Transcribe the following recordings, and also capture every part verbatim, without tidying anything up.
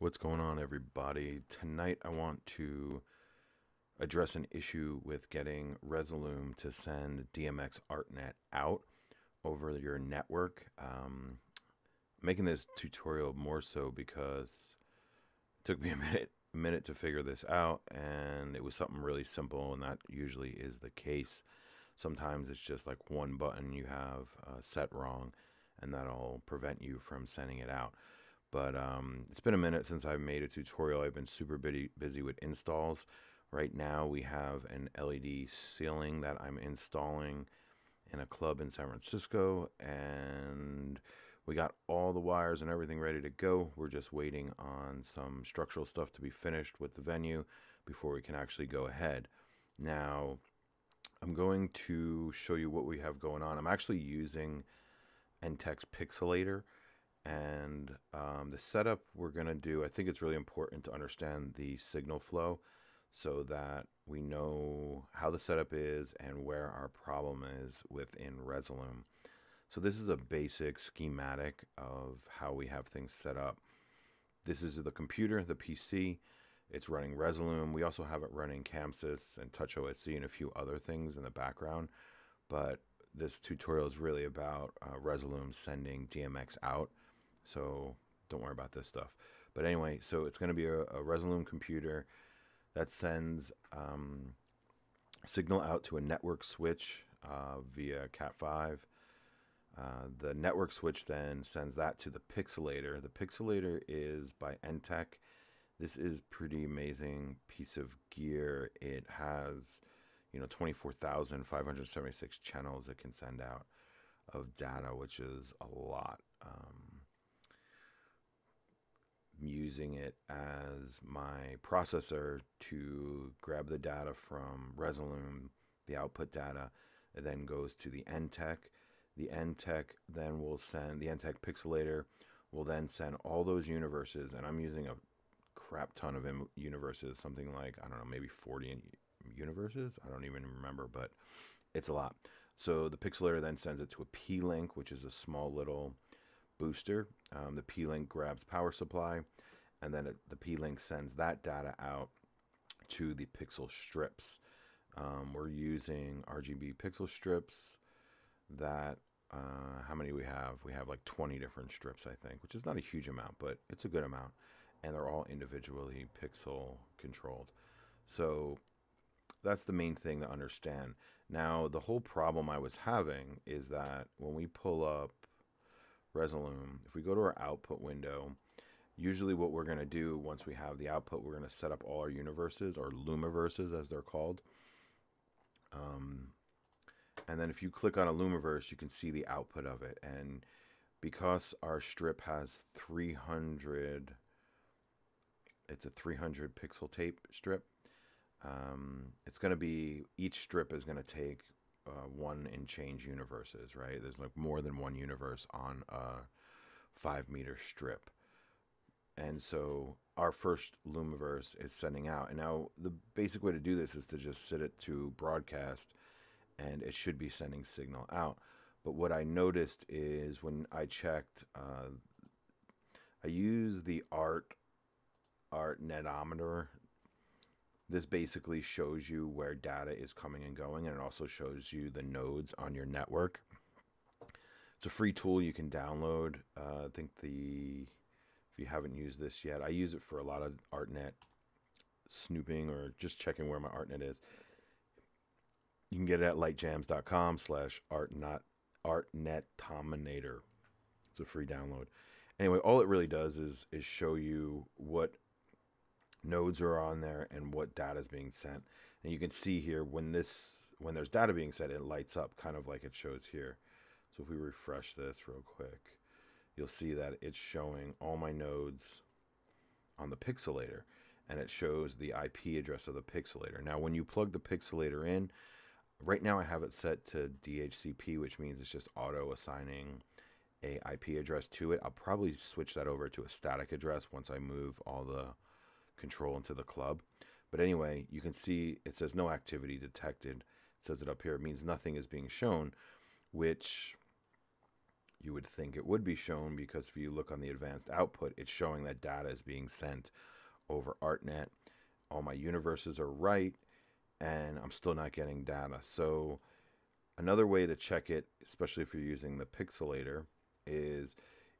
What's going on, everybody? Tonight I want to address an issue with getting Resolume to send D M X ArtNet out over your network. Um, making this tutorial more so because it took me a minute, a minute to figure this out, and it was something really simple, and that usually is the case. Sometimes it's just like one button you have uh, set wrong, and that'll prevent you from sending it out. But um, it's been a minute since I've made a tutorial. I've been super busy with installs. Right now we have an L E D ceiling that I'm installing in a club in San Francisco, and we got all the wires and everything ready to go. We're just waiting on some structural stuff to be finished with the venue before we can actually go ahead. Now, I'm going to show you what we have going on. I'm actually using Enttec Pixelator. And um, the setup we're going to do, I think it's really important to understand the signal flow so that we know how the setup is and where our problem is within Resolume. So this is a basic schematic of how we have things set up. This is the computer, the P C. It's running Resolume. We also have it running CamSys and TouchOSC and a few other things in the background. But this tutorial is really about uh, Resolume sending D M X out. So don't worry about this stuff. But anyway, so it's going to be a, a Resolume computer that sends um, signal out to a network switch uh, via cat five. Uh, the network switch then sends that to the Pixelator. The Pixelator is by Enttec. This is pretty amazing piece of gear. It has, you know, twenty-four thousand five hundred seventy-six channels it can send out of data, which is a lot. Um, using it as my processor to grab the data from Resolume, the output data, and then goes to the Enttec. The Enttec then will send, the Enttec Pixelator will then send all those universes, and I'm using a crap ton of universes, something like, I don't know, maybe forty universes? I don't even remember, but it's a lot. So the Pixelator then sends it to a P-Link, which is a small little booster. Um, the P-Link grabs power supply, and then it, the P-Link sends that data out to the pixel strips. Um, we're using R G B pixel strips that, uh, how many we have? We have like twenty different strips, I think, which is not a huge amount, but it's a good amount. And they're all individually pixel controlled. So that's the main thing to understand. Now, the whole problem I was having is that when we pull up Resolume, if we go to our output window, usually what we're going to do once we have the output, we're going to set up all our universes, or Lumiverses as they're called. Um, and then if you click on a Lumiverse, you can see the output of it. And because our strip has three hundred, it's a three hundred pixel tape strip, um, it's going to be, each strip is going to take Uh, one and change universes, right? There's like more than one universe on a five meter strip. And so our first Lumiverse is sending out. And now the basic way to do this is to just set it to broadcast, and it should be sending signal out. But what I noticed is when I checked, uh, I use the art, artnetometer. This basically shows you where data is coming and going, and it also shows you the nodes on your network. It's a free tool you can download. Uh, I think the, if you haven't used this yet, I use it for a lot of ArtNet snooping or just checking where my ArtNet is. You can get it at lightjams.com slash artnetometer. It's a free download. Anyway, all it really does is is show you what nodes are on there and what data is being sent. And you can see here when this when there's data being sent, it lights up kind of like it shows here. So if we refresh this real quick, you'll see that it's showing all my nodes on the Pixelator, and it shows the I P address of the Pixelator. Now when you plug the Pixelator in, right now I have it set to D H C P, which means it's just auto assigning a I P address to it. I'll probably switch that over to a static address once I move all the control into the club. But anyway, you can see it says no activity detected. It says it up here. It means nothing is being shown, which you would think it would be shown, because if you look on the advanced output, it's showing that data is being sent over ArtNet. All my universes are right, and I'm still not getting data. So another way to check it, especially if you're using the pixelator, is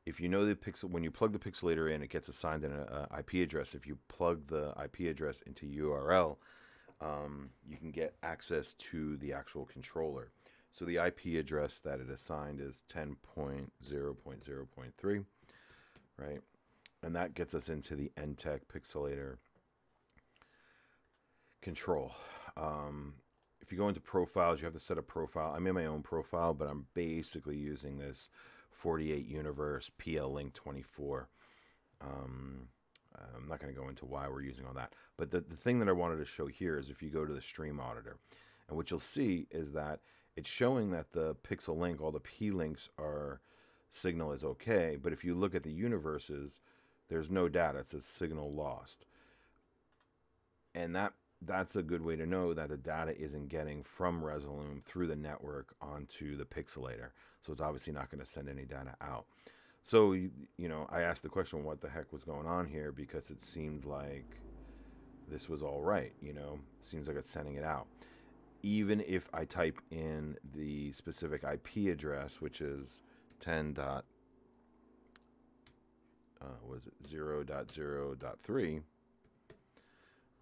if you know the pixel, when you plug the pixelator in, it gets assigned an I P address. If you plug the I P address into U R L, um, you can get access to the actual controller. So the I P address that it assigned is ten dot zero dot zero dot three, right? And that gets us into the Enttec Pixelator control. Um, if you go into profiles, you have to set a profile. I'm in my own profile, but I'm basically using this forty-eight universe P L Link twenty-four. Um, I'm not going to go into why we're using all that. But the, the thing that I wanted to show here is if you go to the stream auditor, and what you'll see is that it's showing that the pixel link, all the P links are signal is okay. But if you look at the universes, there's no data. It says signal lost. And that that's a good way to know that the data isn't getting from Resolume through the network onto the pixelator. So it's obviously not going to send any data out. So, you, you know, I asked the question, what the heck was going on here? Because it seemed like this was all right. You know, it seems like it's sending it out. Even if I type in the specific I P address, which is ten dot, uh, what is it, zero dot zero dot three,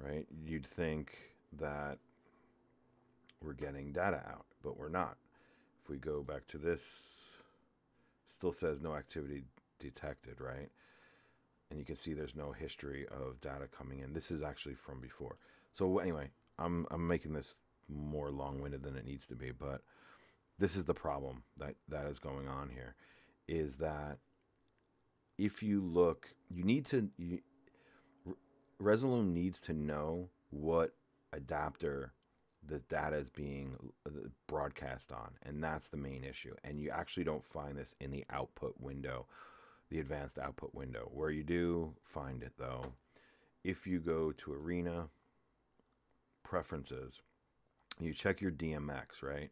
right? You'd think that we're getting data out, but we're not. If we go back to this, still says no activity detected, right? And you can see there's no history of data coming in. This is actually from before. So anyway, I'm I'm making this more long-winded than it needs to be, but this is the problem that that is going on here, is that if you look, you need to you, Resolume needs to know what adapter the data is being broadcast on, and that's the main issue. And you actually don't find this in the output window, the advanced output window. Where you do find it, though, if you go to Arena, Preferences, you check your D M X, right?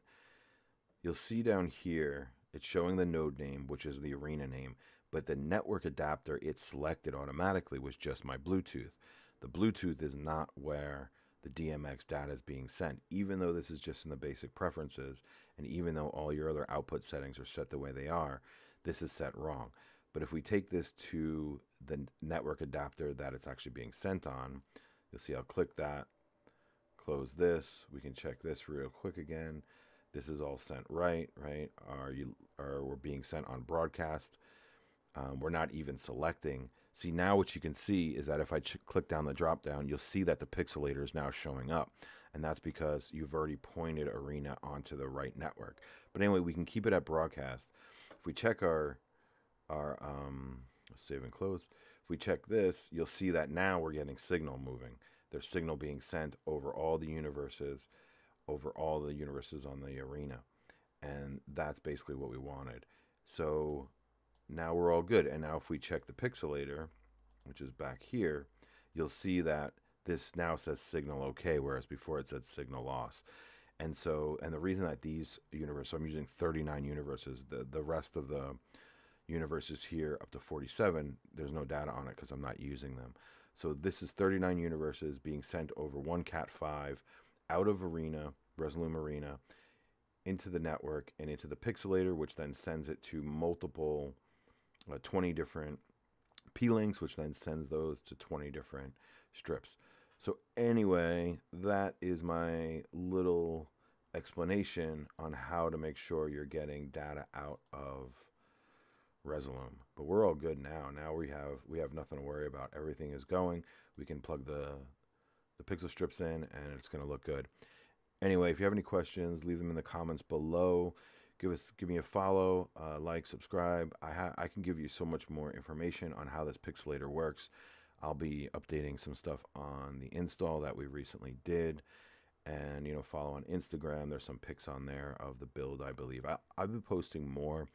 You'll see down here, it's showing the node name, which is the arena name, but the network adapter it selected automatically was just my Bluetooth. The Bluetooth is not where the D M X data is being sent, even though this is just in the basic preferences, and even though all your other output settings are set the way they are, this is set wrong. But if we take this to the network adapter that it's actually being sent on, you'll see I'll click that. Close this. We can check this real quick again. This is all sent right, right? Are you? Are we're being sent on broadcast? Um, we're not even selecting. See, now what you can see is that if I ch click down the drop down, you'll see that the pixelator is now showing up, and that's because you've already pointed Arena onto the right network. But anyway, we can keep it at broadcast. If we check our our um, save and close, if we check this, you'll see that now we're getting signal moving. There's signal being sent over all the universes, over all the universes on the arena. And that's basically what we wanted. So now we're all good. And now if we check the pixelator, which is back here, you'll see that this now says signal okay, whereas before it said signal loss. And so, and the reason that these universes, so I'm using thirty-nine universes, the, the rest of the universes here up to forty-seven, there's no data on it because I'm not using them. So this is thirty-nine universes being sent over one cat five out of Arena, Resolume Arena, into the network and into the pixelator, which then sends it to multiple uh, twenty different P links, which then sends those to twenty different strips. So anyway, that is my little explanation on how to make sure you're getting data out of Resolume. But we're all good now. Now we have we have nothing to worry about. Everything is going. We can plug the the pixel strips in and it's going to look good. Anyway, if you have any questions, leave them in the comments below. Give us give me a follow, uh, like, subscribe. I ha I can give you so much more information on how this pixelator works. I'll be updating some stuff on the install that we recently did. And, you know, follow on Instagram. There's some pics on there of the build, I believe. I, I've been posting more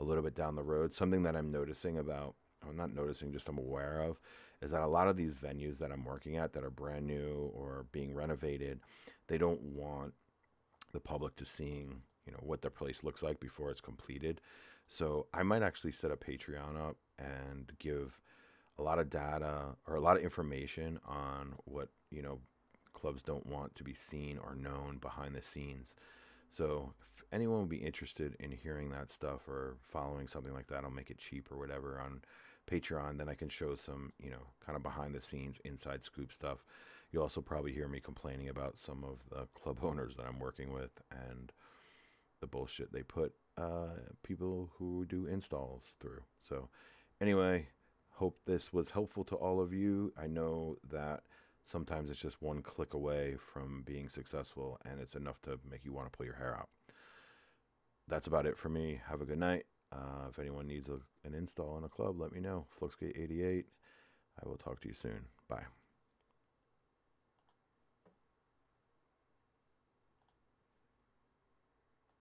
a little bit down the road. Something that I'm noticing about, I'm not noticing, just I'm aware of, is that a lot of these venues that I'm working at that are brand new or being renovated, they don't want the public to seeing, you know, what their place looks like before it's completed. So I might actually set a Patreon up and give a lot of data or a lot of information on what, you know, clubs don't want to be seen or known behind the scenes. So if anyone would be interested in hearing that stuff or following something like that, I'll make it cheap or whatever on Patreon. Then I can show some, you know, kind of behind the scenes, inside scoop stuff. You'll also probably hear me complaining about some of the club owners that I'm working with and the bullshit they put uh, people who do installs through. So anyway, hope this was helpful to all of you. I know that sometimes it's just one click away from being successful, and it's enough to make you want to pull your hair out. That's about it for me. Have a good night. Uh, if anyone needs a, an install on a club, let me know. fluxgate eighty-eight. I will talk to you soon. Bye.